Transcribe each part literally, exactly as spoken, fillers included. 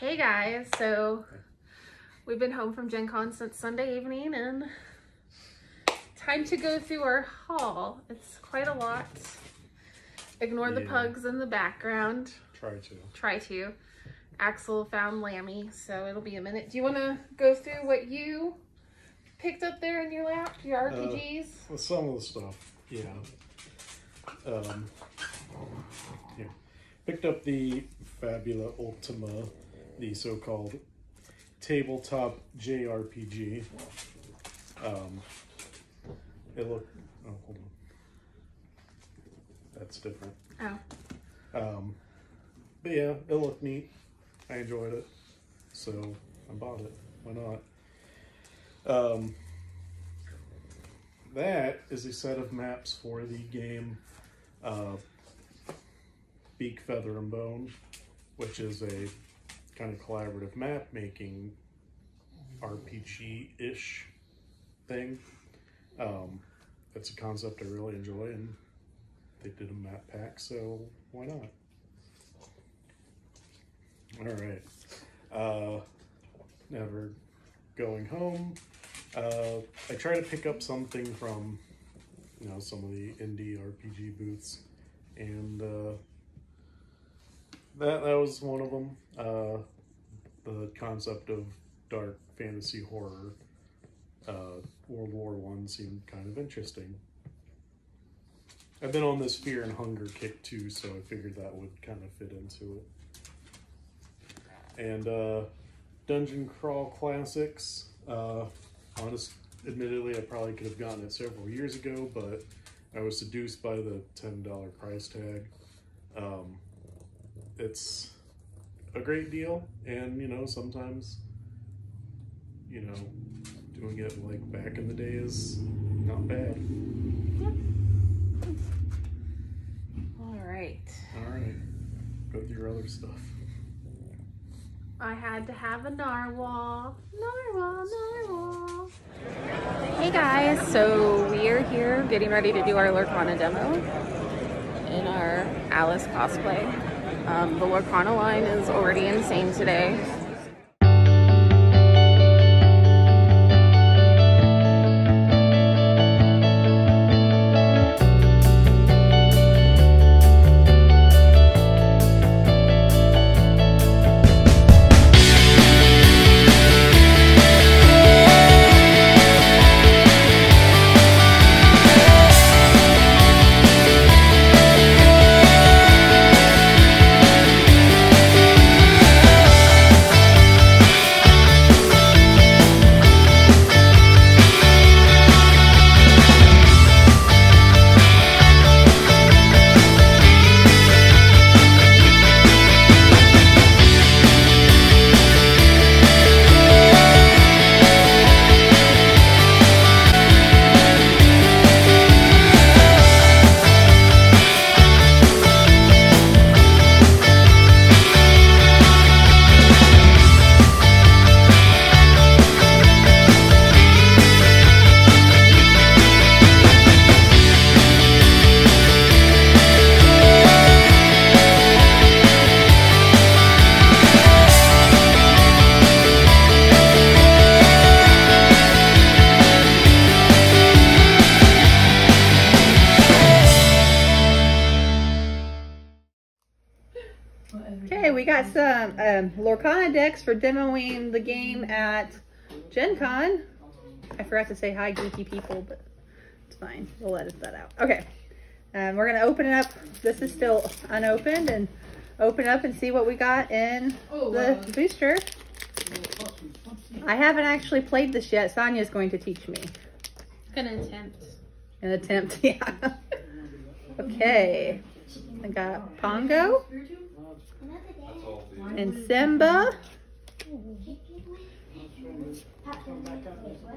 Hey guys, so we've been home from Gen Con since Sunday evening and time to go through our haul. It's quite a lot. Ignore yeah. the pugs in the background. Try to. Try to. Axel found Lammy, so it'll be a minute. Do you want to go through what you picked up there in your lap, your R P Gs? Uh, well, some of the stuff, yeah. Um, yeah. Picked up the Fabula Ultima, the so-called tabletop J R P G. Um, it looked, oh, hold on. That's different. Oh. Um, but yeah, it looked neat. I enjoyed it, so I bought it. Why not? Um, that is a set of maps for the game uh, Beak, Feather, and Bone, which is a kind of collaborative map-making R P G-ish thing. Um, it's a concept I really enjoy, and they did a map pack, so why not? All right, uh, never going home. Uh, I try to pick up something from, you know, some of the indie R P G booths, and uh, that that was one of them. Uh, the concept of dark fantasy horror, uh, World War One seemed kind of interesting. I've been on this Fear and Hunger kick too, so I figured that would kind of fit into it. And uh, Dungeon Crawl Classics. Uh, honest, admittedly, I probably could have gotten it several years ago, but I was seduced by the ten dollar price tag. Um, it's a great deal, and you know, sometimes, you know, doing it like back in the day is not bad. All right. All right. Go through your other stuff. I had to have a narwhal. Narwhal, narwhal. Hey guys, so we are here getting ready to do our Lorcana demo in our Alice cosplay. Um, the Lorcana line is already insane today. Some um, Lorcana decks for demoing the game at Gen Con. I forgot to say hi, geeky people, but it's fine. We'll edit that out. Okay, um, we're gonna open it up. This is still unopened, and open up and see what we got in oh, the wow. booster. I haven't actually played this yet. Sonya's going to teach me. An attempt. An attempt, yeah. Okay, I got Pongo. And Simba,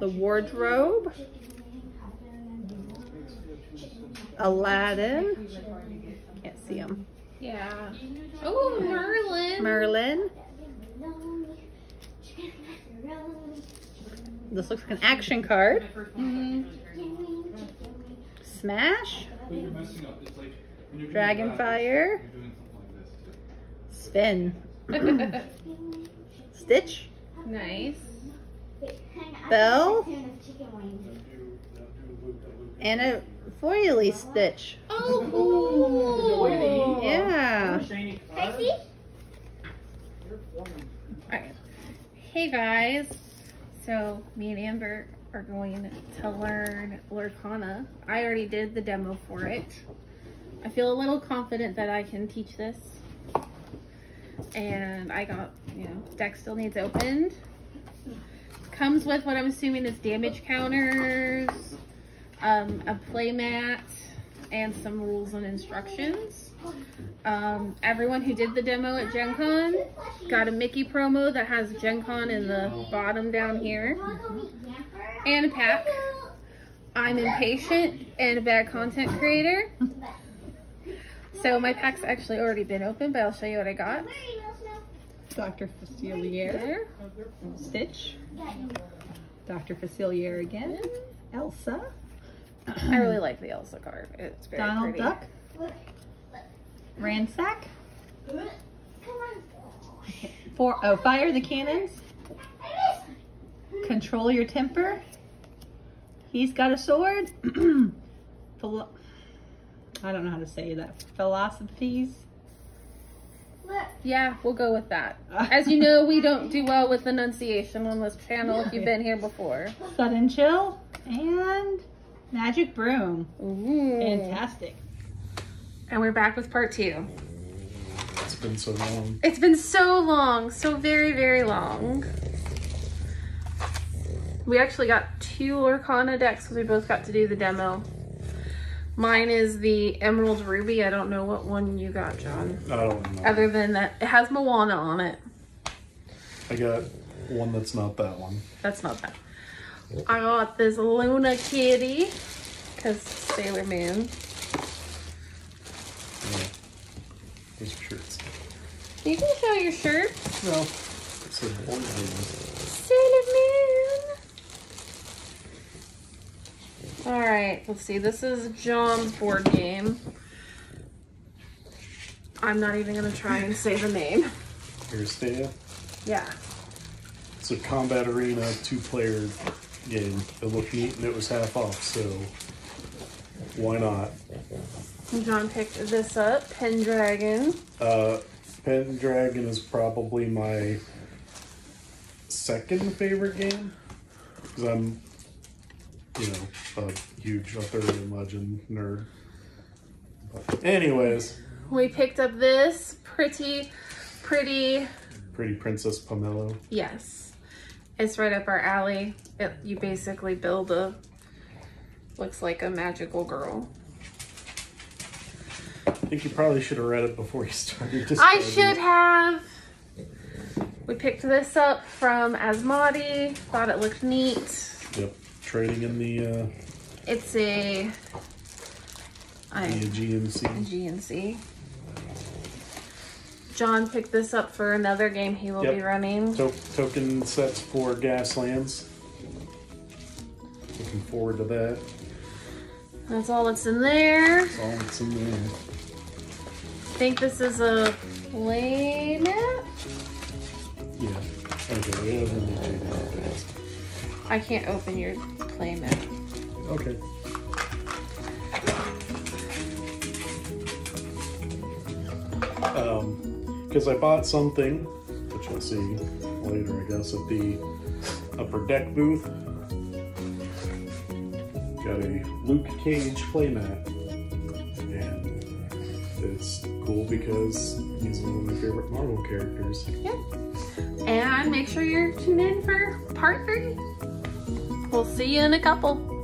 the wardrobe, Aladdin, can't see him. Yeah. Oh, Merlin. Merlin. This looks like an action card. Mm-hmm. Smash. Dragonfire. Spin. Stitch. Nice. Belle. And a foily Stitch. Oh, cool. Yeah. Spicy? Alright. Hey guys. So me and Amber are going to learn Lorcana. I already did the demo for it. I feel a little confident that I can teach this. And I got, you know, deck still needs opened. Comes with what I'm assuming is damage counters, um, a playmat, and some rules and instructions. Um, everyone who did the demo at Gen Con got a Mickey promo that has Gen Con in the bottom down here. And a pack. I'm impatient and a bad content creator. So my pack's actually already been opened, but I'll show you what I got. Doctor Facilier, Stitch, Doctor Facilier again, Elsa. I really like the Elsa card. It's very Donald pretty. Duck, Ransack. Four, oh, fire the cannons. Control your temper. He's got a sword. I don't know how to say that. Philosophies? Yeah, we'll go with that. As you know, we don't do well with enunciation on this channel if you've been here before. Sudden Chill and Magic Broom. Ooh. Fantastic. And we're back with part two. It's been so long. It's been so long. So very, very long. We actually got two Lorcana decks because we both got to do the demo. Mine is the Emerald Ruby. I don't know what one you got, John. I don't know. Other than that, it has Moana on it. I got one that's not that one. That's not that. I got this Luna Kitty, because Sailor Moon. Yeah. There's shirts. You can show your shirt. No. It's an orange Sailor Moon. All right, let's see. This is John's board game. I'm not even going to try and say the name. Aristea? Yeah. It's a combat arena two-player game. It looked neat and it was half off, so why not? John picked this up, Pendragon. Uh, Pendragon is probably my second favorite game because I'm... you know, a huge Arthurian legend nerd. But anyways. We picked up this pretty, pretty... Pretty Princess Pomelo. Yes. It's right up our alley. It, you basically build a... looks like a magical girl. I think you probably should have read it before you started. Just I should have. We picked this up from Asmodee. Thought it looked neat. Yep. Trading in the uh it's a I a G N C. A G N C. John picked this up for another game he will yep. be running. To token sets for Gaslands. Looking forward to that. That's all that's in there. That's all that's in there. I think this is a play map. Yeah. Okay, I can't open your playmat. Okay. Um, because I bought something, which we'll see later, I guess, at the upper deck booth. Got a Luke Cage playmat, and it's cool because he's one of my favorite Marvel characters. Yep. And make sure you're tuned in for part three. We'll see you in a couple.